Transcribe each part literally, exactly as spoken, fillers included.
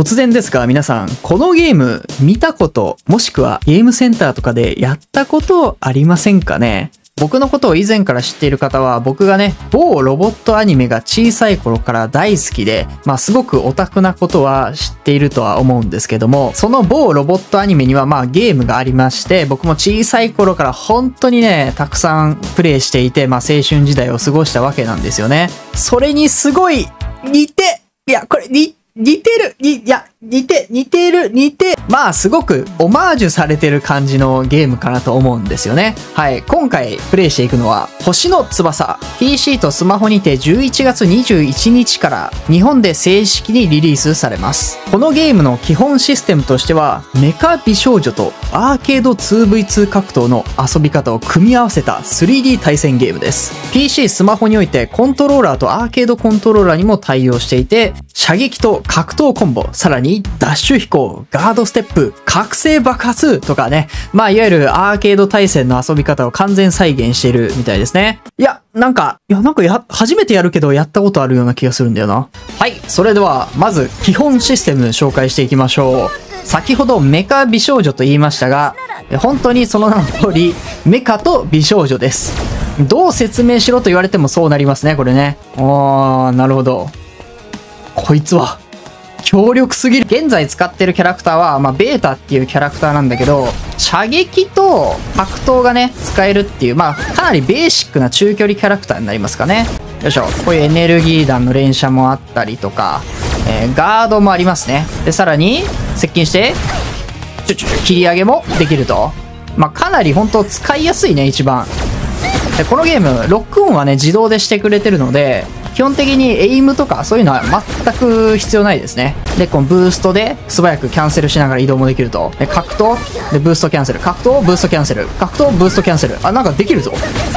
突然ですが皆さん、このゲーム見たこと、もしくはゲームセンターとかでやったことありませんかね。僕のことを以前から知っている方は、僕がね、某ロボットアニメが小さい頃から大好きで、まあすごくオタクなことは知っているとは思うんですけども、その某ロボットアニメにはまあゲームがありまして、僕も小さい頃から本当にね、たくさんプレイしていて、まあ青春時代を過ごしたわけなんですよね。それにすごい似て、いや、これ似て、似てるに、いや、似て、似てる、似て、まあすごくオマージュされてる感じのゲームかなと思うんですよね。はい、今回プレイしていくのは、星の翼。ピーシー とスマホにてじゅういちがつにじゅういちにちから日本で正式にリリースされます。このゲームの基本システムとしては、メカ美少女とアーケード ツーブイツー 格闘の遊び方を組み合わせた スリーディー 対戦ゲームです。ピーシー スマホにおいてコントローラーとアーケードコントローラーにも対応していて、射撃と格闘コンボ、さらにダッシュ飛行、ガードステップ、覚醒爆発とかね、まあいわゆるアーケード対戦の遊び方を完全再現しているみたいですね。いや、なんか、いや、なんかや、初めてやるけどやったことあるような気がするんだよな。はい、それではまず基本システム紹介していきましょう。先ほどメカ美少女と言いましたが、本当にその名の通り、メカと美少女です。どう説明しろと言われてもそうなりますね、これね。おー、なるほど。こいつは強力すぎる。現在使ってるキャラクターは、まあ、ベータっていうキャラクターなんだけど、射撃と格闘がね、使えるっていう、まあ、かなりベーシックな中距離キャラクターになりますかね。よいしょ。こういうエネルギー弾の連射もあったりとか、えー、ガードもありますね。で、さらに、接近して、ちょちょちょ、切り上げもできると。まあ、かなり本当使いやすいね、一番。で、このゲーム、ロックオンはね、自動でしてくれてるので、基本的にエイムとかそういうのは全く必要ないですね。で、このブーストで素早くキャンセルしながら移動もできると。で、格闘でブーストキャンセル。格闘ブーストキャンセル。格闘ブーストキャンセル。あ、なんかできるぞ。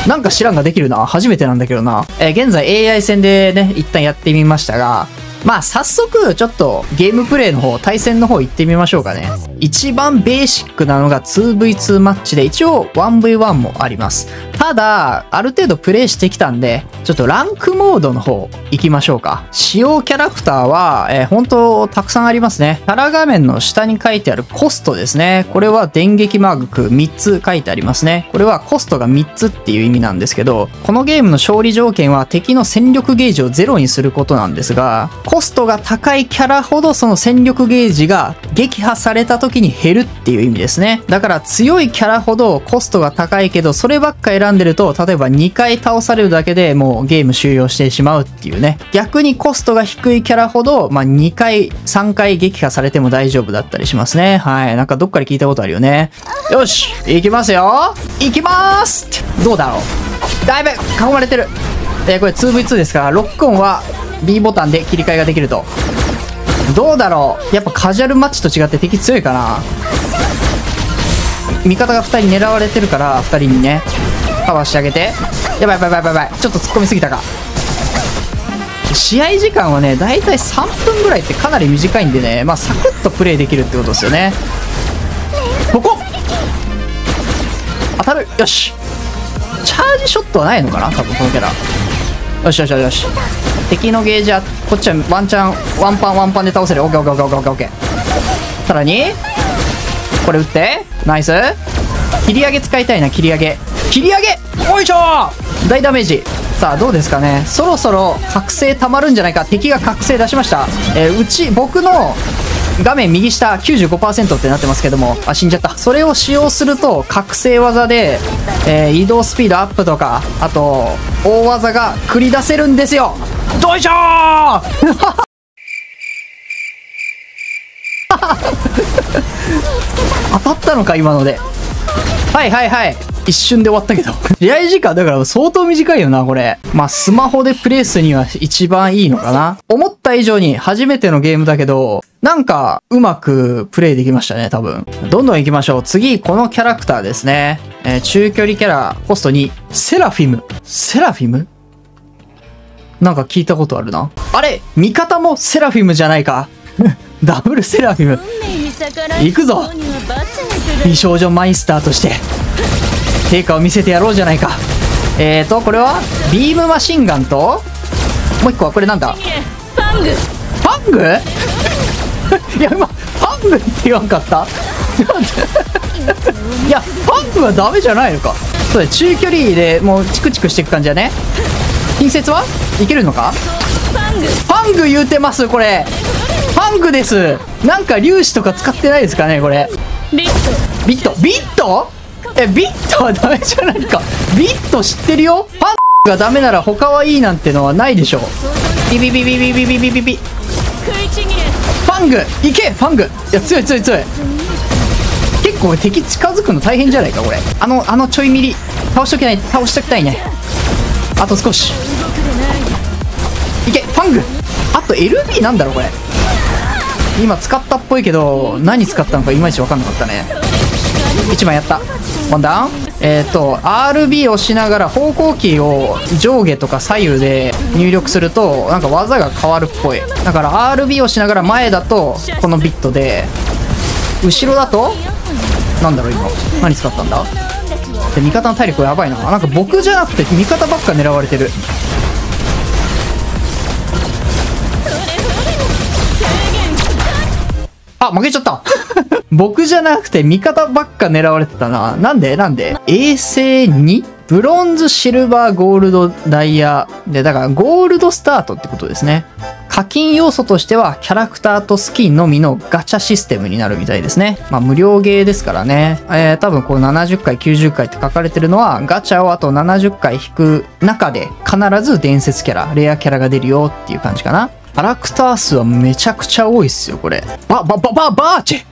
なんか知らんができるな。初めてなんだけどな。えー、現在 エーアイ 戦でね、一旦やってみましたが、まあ早速ちょっとゲームプレイの方、対戦の方行ってみましょうかね。一番ベーシックなのが ツーブイツー マッチで、一応 ワンブイワン もあります。ただ、ある程度プレイしてきたんで、ちょっとランクモードの方行きましょうか。使用キャラクターは、えー、本当たくさんありますね。キャラ画面の下に書いてあるコストですね。これは電撃マークみっつ書いてありますね。これはコストがみっつっていう意味なんですけど、このゲームの勝利条件は敵の戦力ゲージをゼロにすることなんですが、コストが高いキャラほどその戦力ゲージが撃破された時に減るっていう意味ですね。だから強いキャラほどコストが高いけど、そればっか選んでると、例えばにかい倒されるだけでもうゲーム終了してしまうっていうね。逆にコストが低いキャラほど、まあ、にかいさんかい撃破されても大丈夫だったりしますね。はい。なんかどっかで聞いたことあるよね。よし、行きますよ。行きまーす。どうだろう。だいぶ囲まれてる。えー、これ ツーブイツー ですから、ロックオンはB ボタンで切り替えができると。どうだろう、やっぱカジュアルマッチと違って敵強いかな。味方がふたり狙われてるから、ふたりにねカバーしてあげて。やばいやばいやばいやばい、ちょっと突っ込みすぎたか。試合時間はね、だいたいさんぷんぐらいってかなり短いんでね、まあサクッとプレイできるってことですよね。ここ当たる。よし、チャージショットはないのかな、多分このキャラ。よしよしよしよし、敵のゲージはこっちはワンチャン、ワンパンワンパンで倒せる。 オーケーオーケーオーケーオーケーオーケー。 さらにこれ打って、ナイス。切り上げ使いたいな。切り上げ、切り上げ、おいしょー、大ダメージ。さあどうですかね、そろそろ覚醒たまるんじゃないか。敵が覚醒出しました、えー、うち僕の画面右下 きゅうじゅうごパーセント ってなってますけども、あ、死んじゃった。それを使用すると覚醒技で、えー、移動スピードアップとか、あと大技が繰り出せるんですよ。どいしょー当たったのか今ので。はいはいはい、一瞬で終わったけど試合時間だから相当短いよなこれ。まあスマホでプレイするには一番いいのかな。思った以上に初めてのゲームだけど、なんかうまくプレイできましたね多分。どんどん行きましょう。次このキャラクターですね、えー、中距離キャラコストにセラフィム。セラフィムなんか聞いたことあるな。あれ、味方もセラフィムじゃないかダブルセラフィム。行くぞ美少女マイスターとして成果を見せてやろうじゃないか。えーとこれはビームマシンガンと、もう一個はこれなんだ、パングパングや今パンプって言わんかった。いやパンプはダメじゃないのか。そうだ、中距離でもうチクチクしていく感じだね。近接はいけるのか。パング言うてますこれ。パングです。なんか粒子とか使ってないですかねこれ。ビットビットビットえビットはダメじゃないか。ビット知ってるよ。パングがダメなら他はいいなんてのはないでしょ。ビビビビビビビビビビパングいけ。パングいや強い強い強い。結構敵近づくの大変じゃないかこれ。あのあのちょいミリ倒しときない倒しときたいね。あと少しいけパング。あと エルビー なんだろうこれ。今使ったっぽいけど何使ったのかいまいち分かんなかったね。いちまいやった。ワンダウン。えっ、ー、と アールビー をしながら方向キーを上下とか左右で入力するとなんか技が変わるっぽい。だから アールビー をしながら前だとこのビットで後ろだとなんだろう今何使ったんだ。で味方の体力やばいな。なんか僕じゃなくて味方ばっか狙われてる。あ、負けちゃった。僕じゃなくて味方ばっか狙われてたな。なんでなんで衛星にブロンズ、シルバー、ゴールド、ダイヤ。で、だからゴールドスタートってことですね。課金要素としてはキャラクターとスキンのみのガチャシステムになるみたいですね。まあ無料ゲーですからね。えー、多分こうななじゅっかいきゅうじゅっかいって書かれてるのはガチャをあとななじゅっかい引く中で必ず伝説キャラ、レアキャラが出るよっていう感じかな。キャラクター数はめちゃくちゃ多いっすよ、これ。ば、ば、ば、ば、バーチェ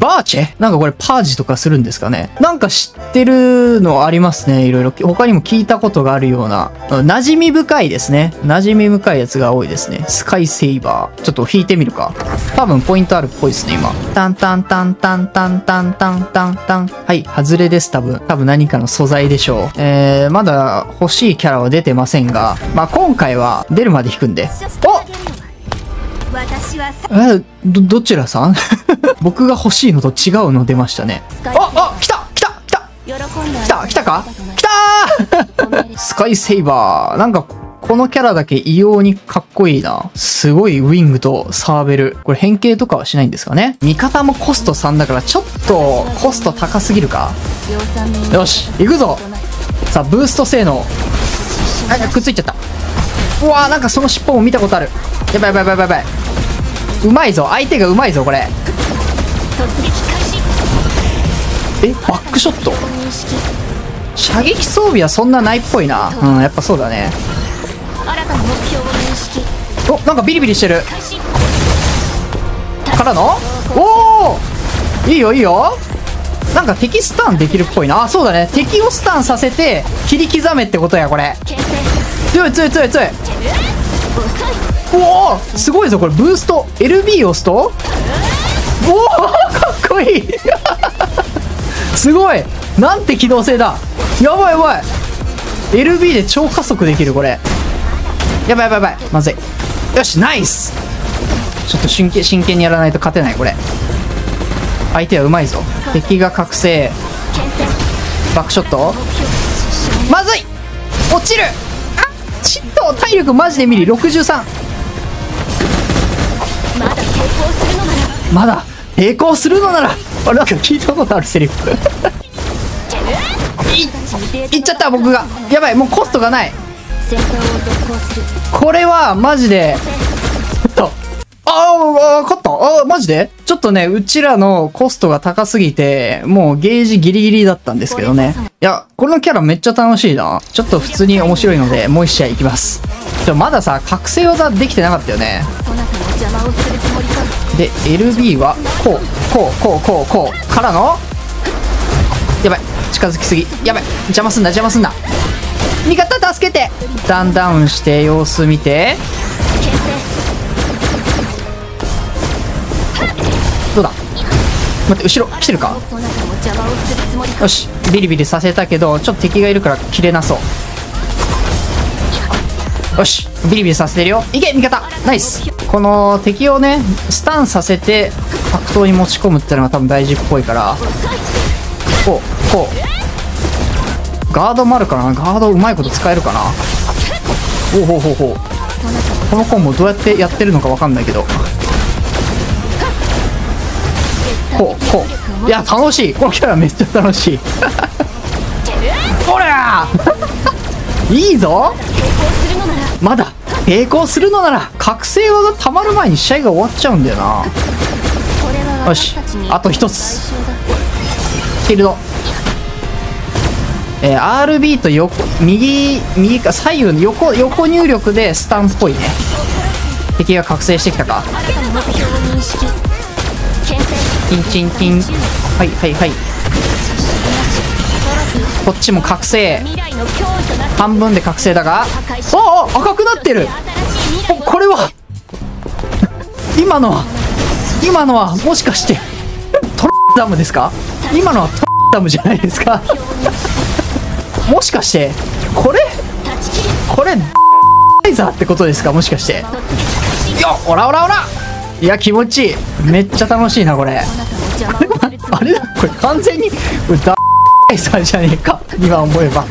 バーチェなんかこれパージとかするんですかね。なんか知ってるのありますね、いろいろ。他にも聞いたことがあるような。馴染み深いですね。馴染み深いやつが多いですね。スカイセイバー。ちょっと引いてみるか。多分ポイントあるっぽいですね、今。タンタンタンタンタンタンタンタンタン。はい、外れです、多分。多分何かの素材でしょう。えー、まだ欲しいキャラは出てませんが、まあ今回は出るまで引くんで。おえ、ど、どちらさん僕が欲しいのと違うの出ましたね。あ、あ、来た来た来た来た来たか来たースカイセイバー。なんか、このキャラだけ異様にかっこいいな。すごいウィングとサーベル。これ変形とかはしないんですかね。味方もコストさんだから、ちょっとコスト高すぎるか。よし、行くぞ。さあ、ブースト性能。あ、くっついちゃった。うわー、なんかその尻尾も見たことある。やばいやばいやばいやばい。うまいぞ、相手がうまいぞこれ。え、バックショット。射撃装備はそんなないっぽいな。うん、やっぱそうだね。お、なんかビリビリしてるからの。おお、いいよいいよ。なんか敵スタンできるっぽいな。あ、そうだね、敵をスタンさせて切り刻めってことやこれ。強い強い強い強い。おお、すごいぞこれ。ブースト エルビー 押すと、おおかっこいい。すごい、なんて機動性だ。やばいやばい。 エルビー で超加速できるこれ。やばいやばいやばい、まずい。よし、ナイス。ちょっと真剣真剣にやらないと勝てないこれ。相手はうまいぞ。敵が覚醒。バックショット、まずい。落ちる。あ、ちっと体力マジで見る。ろくじゅうさん。まだ抵抗するのなら。あれ、なんか聞いたことあるセリフ。い, いっちゃった僕が。やばい、もうコストがない。これはマジでと。ああ、勝った。ああ、マジでちょっとね、うちらのコストが高すぎて、もうゲージギリギリだったんですけどね。いや、このキャラめっちゃ楽しいな。ちょっと普通に面白いので、もう一試合いきます。ちょ、まださ、覚醒技できてなかったよね。で、エルビー は、こう、こう、こう、こう、こう、からの、やばい、近づきすぎ。やばい、邪魔すんな、邪魔すんな。味方助けて。ダウンダウンして、様子見て。どうだ、待って、後ろ、来てるか。よし、ビリビリさせたけど、ちょっと敵がいるから切れなそう。よし、ビリビリさせてるよ。いけ、味方ナイス。この敵をね、スタンさせて格闘に持ち込むってのが多分大事っぽいから。こうこうガードもあるからな。ガードうまいこと使えるかな。おほほほ。このコンボどうやってやってるのか分かんないけど、こうこう、いや楽しい、このキャラめっちゃ楽しいほらいいぞ。まだ抵抗するのなら覚醒技がたまる前に試合が終わっちゃうんだよな。よし、あとひとつフィールド、えー、アールビー と横右右か左右の横横入力でスタンっぽいね。敵が覚醒してきたか。チンチンチン、はいはいはい、こっちも覚醒、半分で覚醒だが、おお赤くなってる。これは今のは今のはもしかしてトロッダムですか？今のはトロッダムじゃないですかもしかしてこれこれライザーってことですか？もしかしてよっ、オラオラオラ、いや気持ちいい、めっちゃ楽しいなこれ。これはあれだ、これ完全にダイさんじゃねえか今思えば。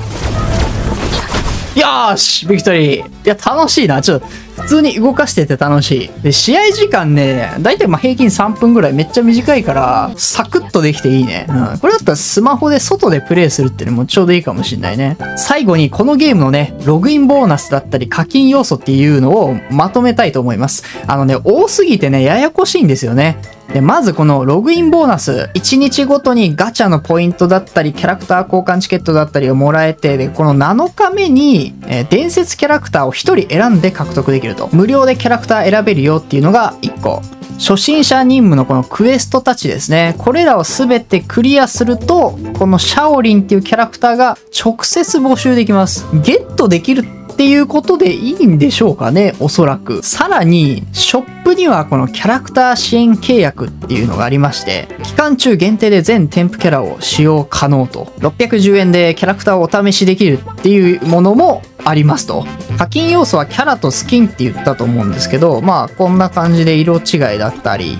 よーしビクトリー、いや楽しいな、ちょっと普通に動かしてて楽しい。で試合時間ね、だいたいまあ平均さんぷんぐらい、めっちゃ短いからサクッとできていいね、うん、これだったらスマホで外でプレイするってのもちょうどいいかもしんないね。最後にこのゲームのねログインボーナスだったり課金要素っていうのをまとめたいと思います。あのね多すぎてねややこしいんですよね。で、まずこのログインボーナス、いちにちごとにガチャのポイントだったり、キャラクター交換チケットだったりをもらえて、で、このなのかめに、えー、伝説キャラクターをひとり選んで獲得できると。無料でキャラクター選べるよっていうのがいっこ。初心者任務のこのクエストたちですね。これらをすべてクリアすると、このシャオリンっていうキャラクターが直接募集できます。ゲットできるっていうことでいいんでしょうかね、おそらく。さらに、ショップにはこのキャラクター支援契約っていうのがありまして、期間中限定で全添付キャラを使用可能と。ろっぴゃくじゅうえんでキャラクターをお試しできるっていうものもありますと。課金要素はキャラとスキンって言ったと思うんですけど、まあこんな感じで色違いだったり、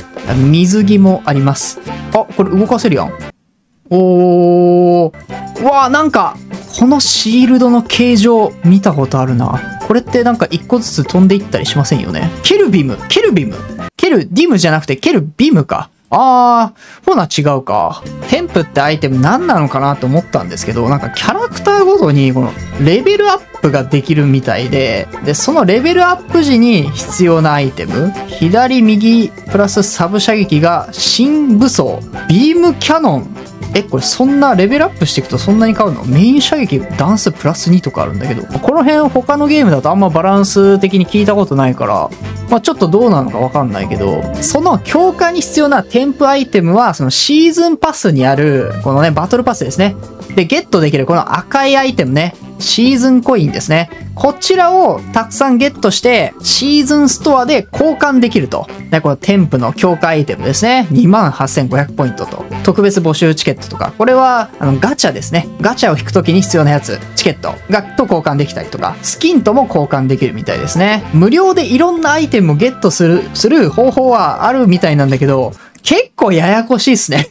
水着もあります。あ、これ動かせるやん。おー。うわー、なんか、このシールドの形状見たことあるな。これってなんか一個ずつ飛んでいったりしませんよね。ケルビム、ケルビム、ケルディムじゃなくてケルビムか。あー、ほな違うか。添付ってアイテム何なのかなと思ったんですけど、なんかキャラクターごとにこのレベルアップができるみたいで、で、そのレベルアップ時に必要なアイテム、左右プラスサブ射撃が新武装、ビームキャノン。え、これそんなレベルアップしていくとそんなに変わるの？メイン射撃ダンスプラスにとかあるんだけど、この辺他のゲームだとあんまバランス的に聞いたことないから、まあちょっとどうなのかわかんないけど、その強化に必要な添付アイテムは、そのシーズンパスにある、このね、バトルパスですね。で、ゲットできるこの赤いアイテムね、シーズンコインですね。こちらをたくさんゲットして、シーズンストアで交換できると。で、この添付の強化アイテムですね。にまんはっせんごひゃくポイントと。特別募集チケットとか、これはあのガチャですね。ガチャを引くときに必要なやつ、チケットがと交換できたりとか、スキンとも交換できるみたいですね。無料でいろんなアイテムをゲットする、する方法はあるみたいなんだけど、結構ややこしいっすね。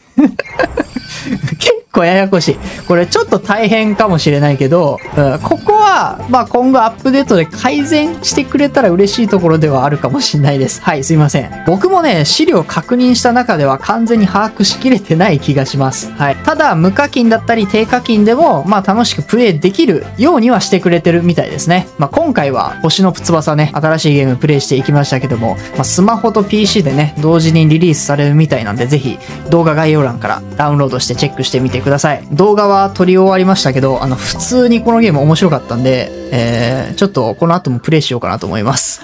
結構ややこしい。これちょっと大変かもしれないけど、うん、ここは、まあ今後アップデートで改善してくれたら嬉しいところではあるかもしれないです。はい、すいません。僕もね、資料を確認した中では完全に把握しきれてない気がします。はい。ただ、無課金だったり低課金でも、まあ楽しくプレイできるようにはしてくれてるみたいですね。まあ今回は、星の翼ね、新しいゲームプレイしていきましたけども、まあ、スマホと ピーシー でね、同時にリリースされるみたいなんで、ぜひ動画概要欄からダウンロードしてチェックしてみてください。動画は撮り終わりましたけど、あの、普通にこのゲーム面白かったんで、えー、ちょっとこの後もプレイしようかなと思います。